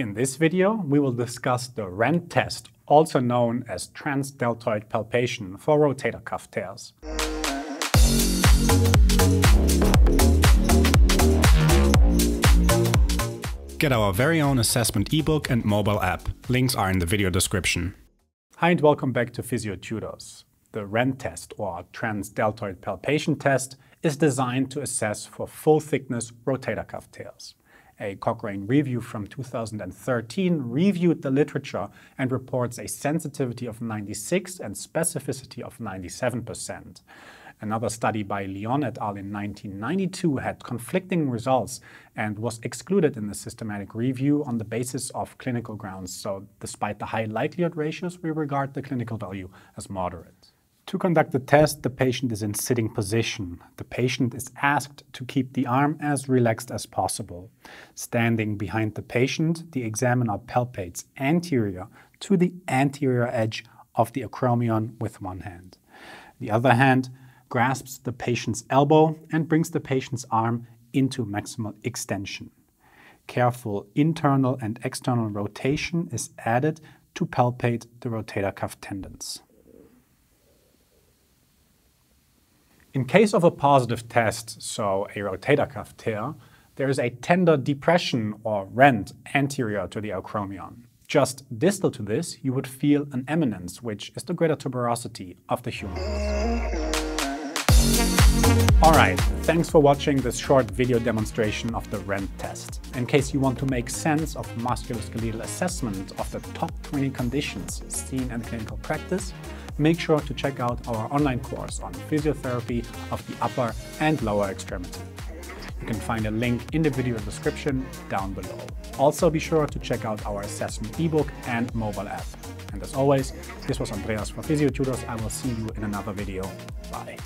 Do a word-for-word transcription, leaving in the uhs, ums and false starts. In this video, we will discuss the RENT test, also known as transdeltoid palpation for rotator cuff tears. Get our very own assessment ebook and mobile app. Links are in the video description. Hi and welcome back to Physiotutors. The RENT test, or transdeltoid palpation test, is designed to assess for full-thickness rotator cuff tears. A Cochrane review from two thousand thirteen reviewed the literature and reports a sensitivity of ninety-six and specificity of ninety-seven percent. Another study by Leon et al. In nineteen ninety-two had conflicting results and was excluded in the systematic review on the basis of clinical grounds, so despite the high likelihood ratios, we regard the clinical value as moderate. To conduct the test, the patient is in sitting position. The patient is asked to keep the arm as relaxed as possible. Standing behind the patient, the examiner palpates anterior to the anterior edge of the acromion with one hand. The other hand grasps the patient's elbow and brings the patient's arm into maximal extension. Careful internal and external rotation is added to palpate the rotator cuff tendons. In case of a positive test, so a rotator cuff tear, there is a tender depression or rent anterior to the acromion. Just distal to this, you would feel an eminence, which is the greater tuberosity of the humerus. Alright, thanks for watching this short video demonstration of the RENT test. In case you want to make sense of musculoskeletal assessment of the top twenty conditions seen in clinical practice, make sure to check out our online course on physiotherapy of the upper and lower extremity. You can find a link in the video description down below. Also be sure to check out our assessment ebook and mobile app. And as always, this was Andreas for Physiotutors. I will see you in another video. Bye.